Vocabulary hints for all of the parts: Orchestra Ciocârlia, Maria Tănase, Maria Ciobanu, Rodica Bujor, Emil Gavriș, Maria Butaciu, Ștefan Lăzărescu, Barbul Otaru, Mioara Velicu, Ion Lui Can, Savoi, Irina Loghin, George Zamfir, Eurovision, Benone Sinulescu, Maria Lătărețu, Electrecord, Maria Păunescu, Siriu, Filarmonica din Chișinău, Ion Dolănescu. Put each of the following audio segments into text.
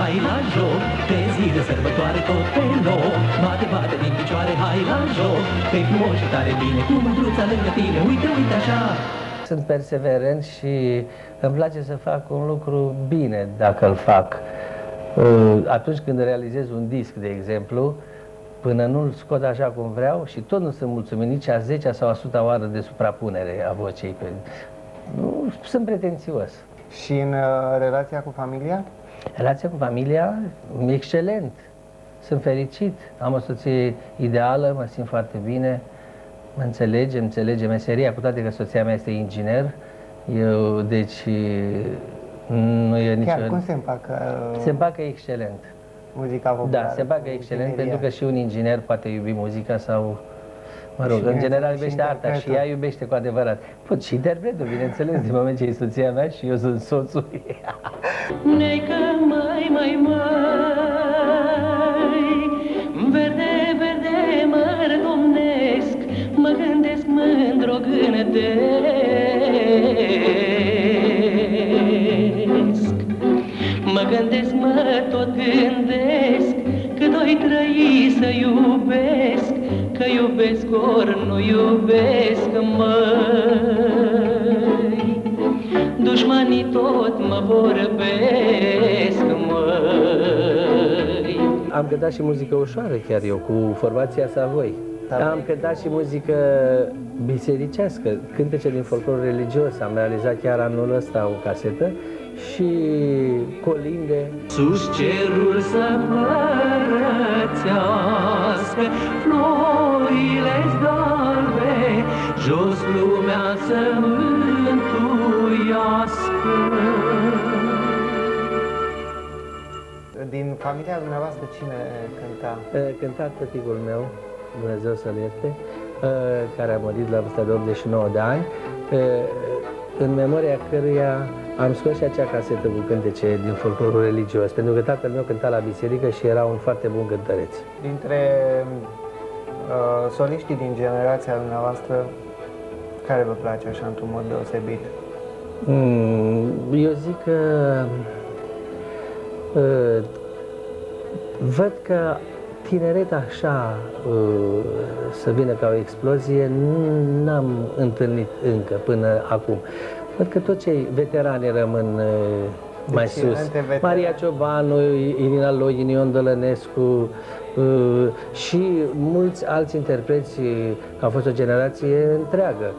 hai la joc, pe zi de sărbătoare tot pe nou. Bate din picioare, hai la joc, te frumoși și tare bine, cu mândruța lângă tine, uite, uite așa. Sunt perseverent și îmi place să fac un lucru bine dacă îl fac. Atunci când realizez un disc, de exemplu, până nu-l scot așa cum vreau și tot nu sunt mulțumit nici a 10-a sau a 100-a oară de suprapunere a vocei. Nu, sunt pretențios. Și în relația cu familia? Relația cu familia e excelent. Sunt fericit. Am o soție ideală, mă simt foarte bine, mă înțelege, înțelege meseria, cu toate că soția mea este inginer. Eu, deci, nu e nicio... Chiar, cum se împacă? Se împacă excelent. Muzica populară. Da, se bagă excelent, pentru că și un inginer poate iubi muzica sau, mă rog, în general iubește arta și ea iubește cu adevărat. Pot și interpretul, bineînțeles, din moment ce e soția mea și eu sunt soțul ei. Necă mai, verde, verde, mă rădomnesc, mă gândesc mândr-o gândesc. Mă gândesc, mă tot gândesc, că doi trăi să iubesc, că iubesc ori nu iubesc, măi. Dușmanii tot mă vorbesc, măi. Am cântat și muzică ușoară chiar eu, cu formația Savoi. Am cântat și muzică bisericească, cântece din folclor religios. Am realizat chiar anul ăsta o casetă și colinde. Sus cerul să părățească, florile-s dalbe, jos lumea să mântuiască. Din familia dumneavoastră cine cânta? Cânta tăticul meu, Dumnezeu să-l ierte, care a murit la vârsta de 89 de ani, în memoria căruia am scos și acea casetă cu cântece din folclorul religios, pentru că tatăl meu cânta la biserică și era un foarte bun cântăreț. Dintre soliștii din generația dumneavoastră, care vă place așa într-un mod deosebit? Eu zic că văd că tineret așa să vină ca o explozie, n-am întâlnit încă până acum. Văd că toți cei veterani rămân mai sus. Maria Ciobanu, Irina Loghin, Ion Dolănescu și mulți alți interpreți, că a fost o generație întreagă.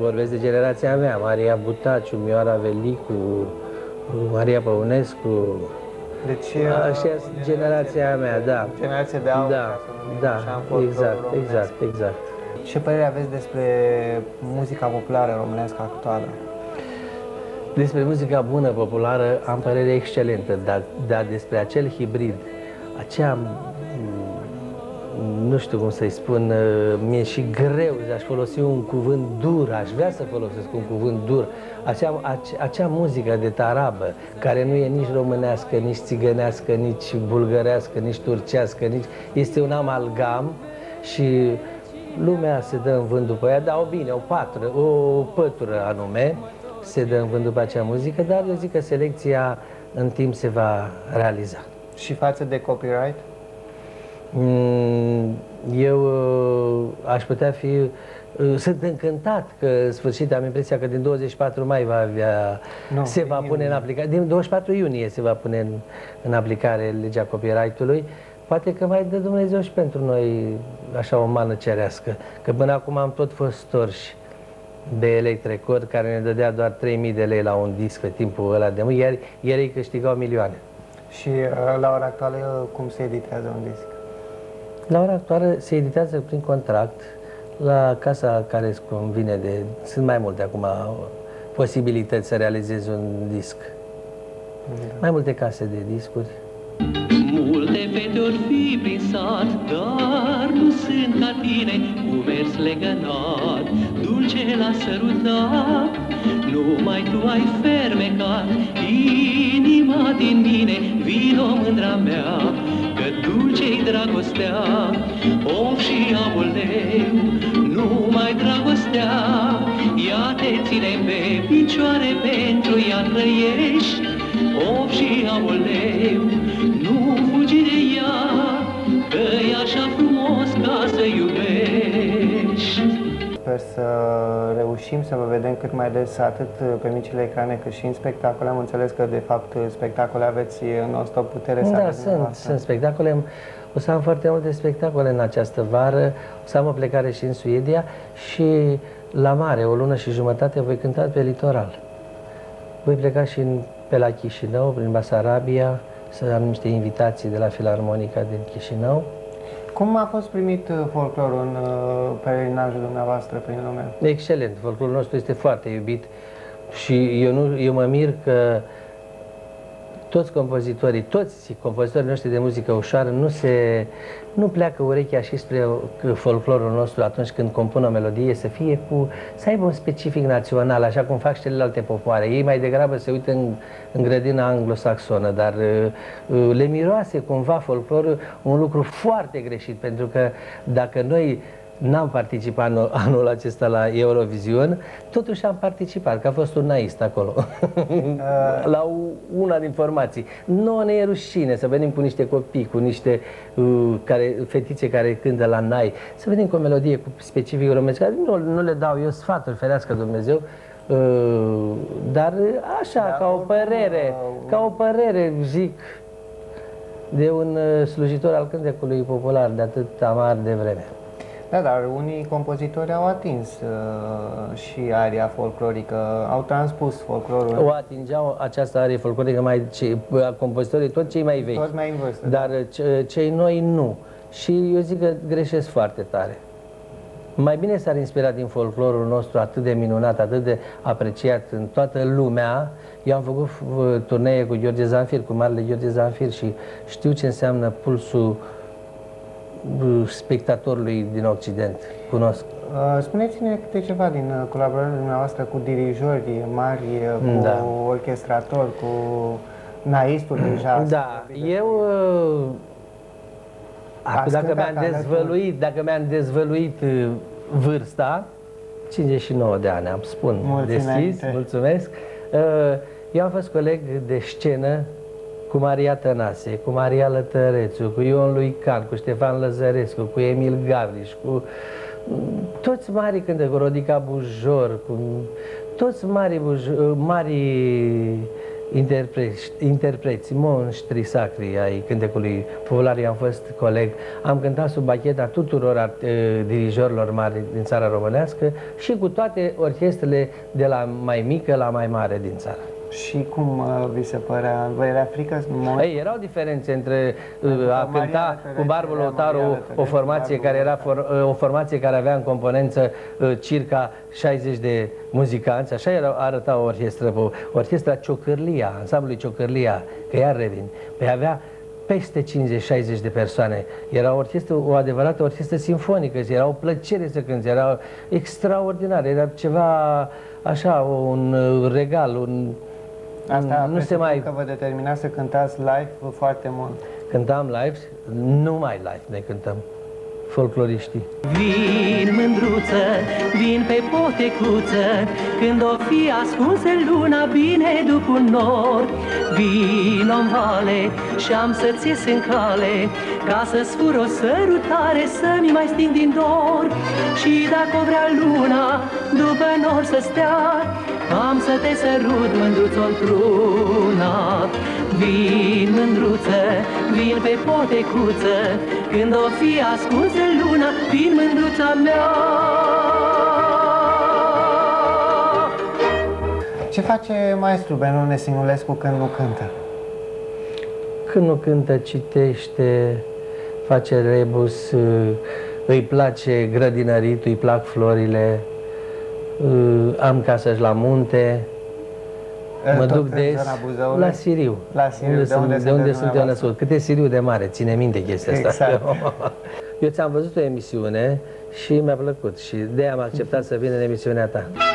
Vorbesc de generația mea, Maria Butaciu, Mioara Velicu, Maria Păunescu. Deci, așa generația mea, da. Generația de aur, da, da, exact. Ce părere aveți despre muzica populară românească actuală? Despre muzica bună populară am părere excelentă, dar despre acel hibrid, acea, nu știu cum să-i spun, mi-e și greu, aș folosi un cuvânt dur, aș vrea să folosesc un cuvânt dur, acea muzică de tarabă, care nu e nici românească, nici țigănească, nici bulgărească, nici turcească, nici... Este un amalgam și... Lumea se dă în vânt după ea, dar o bine, o pătură anume, se dă în vânt după acea muzică, dar eu zic că selecția în timp se va realiza. Și față de copyright? Eu aș putea fi... Sunt încântat că, în sfârșit, am impresia că din 24 mai va avea, se va pune în aplicare, din 24 iunie se va pune în aplicare legea copyright-ului. Poate că mai dă Dumnezeu și pentru noi așa o mană cerească, că până acum am tot fost storși de Electrecord, care ne dădea doar 3.000 de lei la un disc pe timpul ăla de mult, iar ei câștigau milioane. Și la ora actuală cum se editează un disc? La ora actuală se editează prin contract la casa care îți convine de... Sunt mai multe acum posibilități să realizezi un disc. Mai multe case de discuri. Multe fete ori fi prin sat, dar nu sunt ca tine, cu mers legănat, dulce la sărutat. Numai tu ai fermecat inima din mine, vino mândra mea, că dulce-i dragostea. Om și auleu, numai dragostea, ea te ține pe picioare, pentru ea trăiești. aoleu, nu fugi de ea, că e așa frumos ca să iubești. Sper să reușim să vă vedem cât mai des, atât pe micile ecrane, cât și în spectacole. Am înțeles că, de fapt, spectacole aveți non-stop putere. Da, sunt spectacole. O să am foarte multe spectacole în această vară. O să am o plecare și în Suedia și la mare, o lună și jumătate, voi cânta pe litoral. Voi pleca și pe la Chișinău, prin Basarabia, să am niște invitații de la Filarmonica din Chișinău. Cum a fost primit folclorul în pelerinajul dumneavoastră prin lume? Excelent, folclorul nostru este foarte iubit și eu mă mir că toți compozitorii noștri de muzică ușoară nu pleacă urechea și spre folclorul nostru atunci când compun o melodie, să aibă un specific național, așa cum fac și celelalte popoare. Ei mai degrabă se uită în grădina anglosaxonă, dar le miroase cumva folclorul, un lucru foarte greșit, pentru că dacă noi n-am participat anul acesta la Eurovision, totuși am participat, că a fost un naist acolo, la una din formații. Nouă ne e rușine să venim cu niște copii, cu niște fetițe care cântă la nai, să venim cu o melodie cu specific românesc. Nu le dau eu sfaturi, ferească Dumnezeu, dar așa, ca o părere, zic, de un slujitor al cântecului popular de atât amar de vreme. Da, dar unii compozitori au atins și aria folclorică, au transpus folclorul. O atingeau această arie folclorică compozitorii, tot cei mai vechi. Tot mai în vârstă. Dar cei noi nu. Și eu zic că greșesc foarte tare. Mai bine s-ar inspira din folclorul nostru atât de minunat, atât de apreciat în toată lumea. Eu am făcut turnee cu George Zamfir, cu marele George Zamfir, și știu ce înseamnă pulsul spectatorului din Occident. Cunosc. Spuneți-ne câte ceva din colaborarea dumneavoastră cu dirijori mari, cu orchestratori, cu naistul deja. Da, dacă mi-am dezvăluit vârsta, 59 de ani, spun deschis, mulțumesc. Eu am fost coleg de scenă cu Maria Tănase, cu Maria Lătărețu, cu Ion Lui Can, cu Ștefan Lăzărescu, cu Emil Gavriș, cu toți mari cântări, cu Rodica Bujor, cu toți mari interpreți, monștri sacri ai cântecului popular. Eu am fost coleg, am cântat sub bacheta tuturor dirijorilor mari din țara românească și cu toate orchestrele de la mai mică la mai mare din țară. Și cum vi se părea? Vă era frică? Ei, erau diferențe între a cânta cu Barbul Otaru, o formație care avea în componență circa 60 de muzicanți, așa arăta o orchestră, Orchestra Ciocârlia, ansamblului Ciocârlia, că iar revin, păi avea peste 50-60 de persoane. Era o adevărată orchestră simfonică, era o plăcere să cânti, era extraordinar, era ceva așa, un regal, un... Asta nu se mai... că vă determina să cântați live foarte mult. Cântam live, numai live ne cântăm, folcloriștii. Vin mândruță, vin pe potecuță, când o fi ascunse luna bine după un nor. Vino în vale și am să-ți ies în cale, ca să-ți fur o sărutare, să-mi mai sting din dor. Și dacă o vrea luna, după nor să stea, am să te sărut, mândruț-o într-una. Vin, mândruță, vin pe potecuță, când o fi ascunsă luna, vin, mândruța mea. Ce face maestru Benone Sinulescu când nu cântă? Când nu cântă, citește, face rebus, îi place grădinăritul, îi plac florile. Am casă la munte, mă duc des la Siriu, de unde sunt eu născut. Cât e Siriu de mare, ține minte chestia asta. Eu ți-am văzut o emisiune și mi-a plăcut și de-aia am acceptat să vin în emisiunea ta.